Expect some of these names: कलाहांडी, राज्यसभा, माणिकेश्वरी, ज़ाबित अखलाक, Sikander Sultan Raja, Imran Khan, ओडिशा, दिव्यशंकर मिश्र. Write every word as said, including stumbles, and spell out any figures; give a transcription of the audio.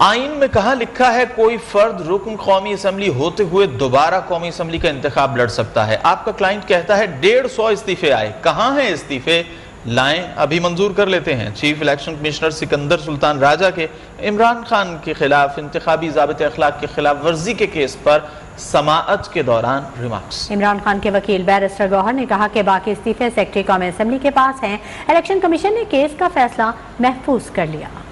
आइन में कहाँ लिखा है कोई फर्द रुकन कौमी असम्बली होते हुए दोबारा कौमी असम्बली का इंतखाब लड़ सकता है? आपका क्लाइंट कहता है डेढ़ सौ इस्तीफे आए, कहाँ हैं इस्तीफे? लाएं, अभी मंजूर कर लेते हैं। Chief election commissioner Sikandar Sultan Raja के इमरान खान के खिलाफ इंतखाबी ज़ाबित अखलाक के खिलाफ वर्जी के केस पर समाअत के दौरान रिमार्क्स। इमरान खान के वकील बैरिस्टर गौहर ने कहा कि बाकी इस्तीफे सेक्रेटरी कौमी असम्बली के पास हैं, इलेक्शन कमीशन ने केस का फैसला महफूज कर लिया।